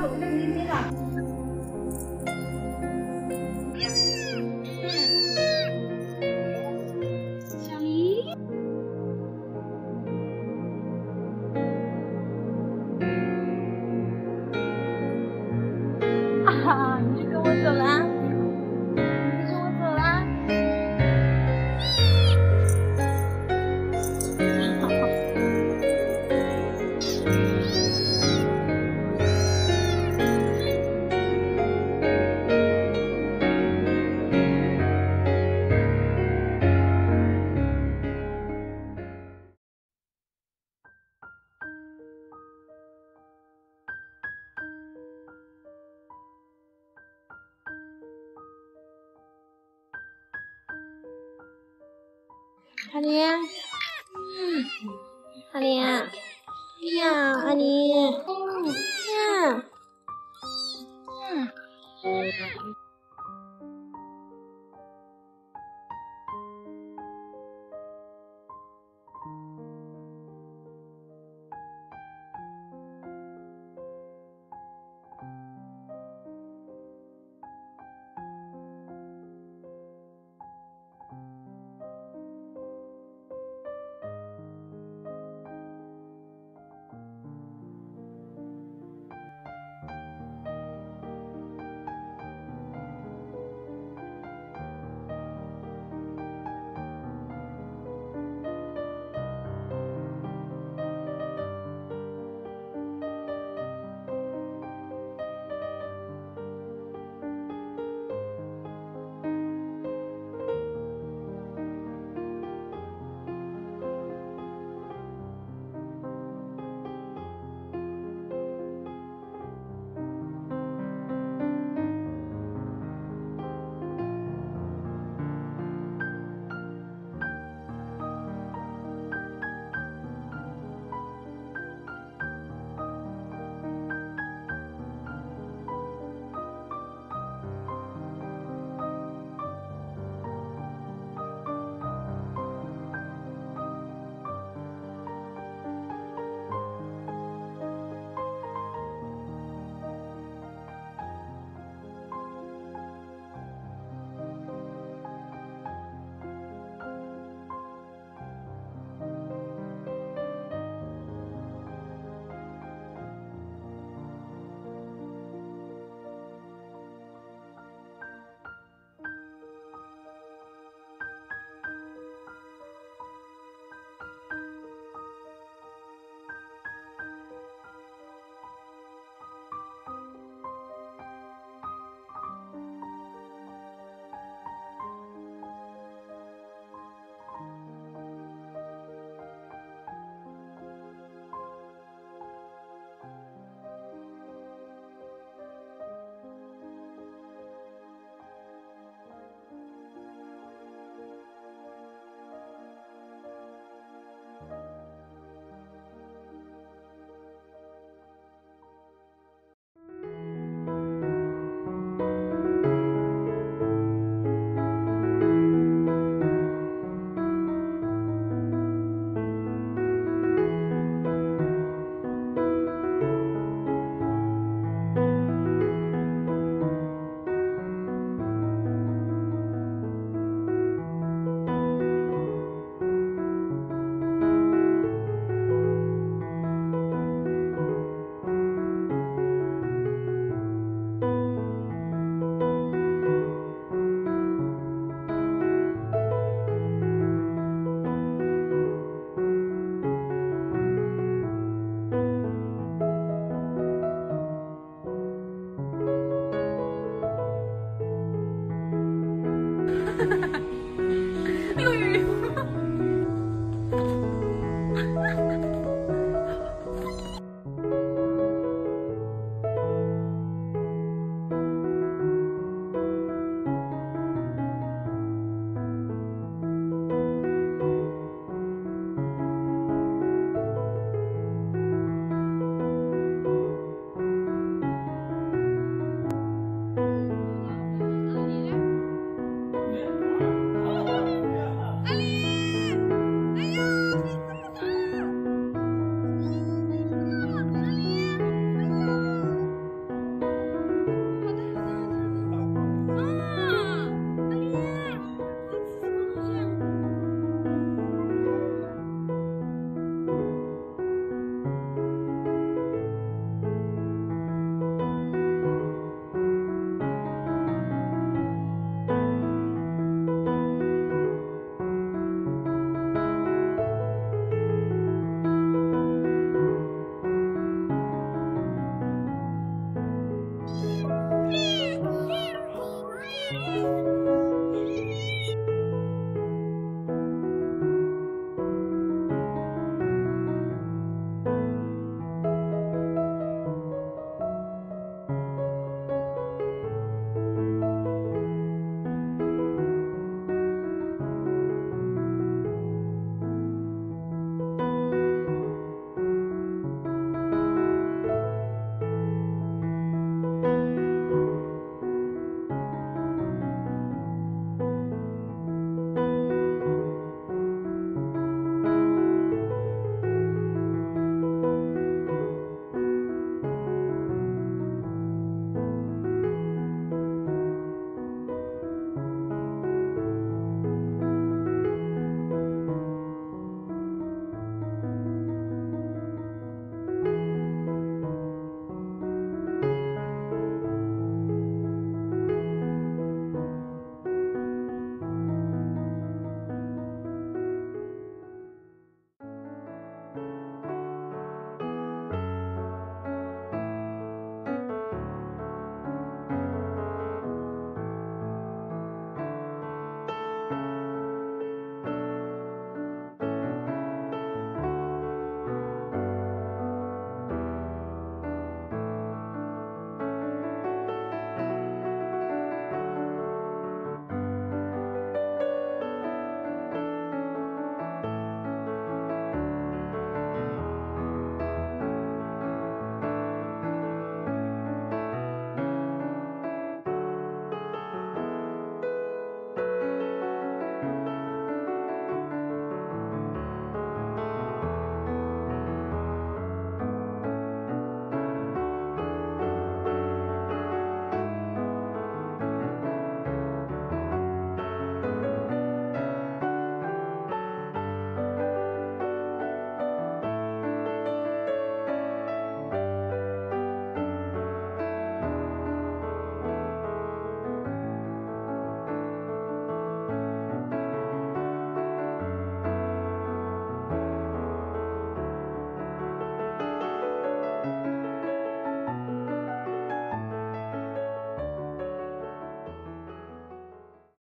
龙正晶晶了。小黎，啊，你就跟我走啦。 阿林，阿林，呀，阿林，呀，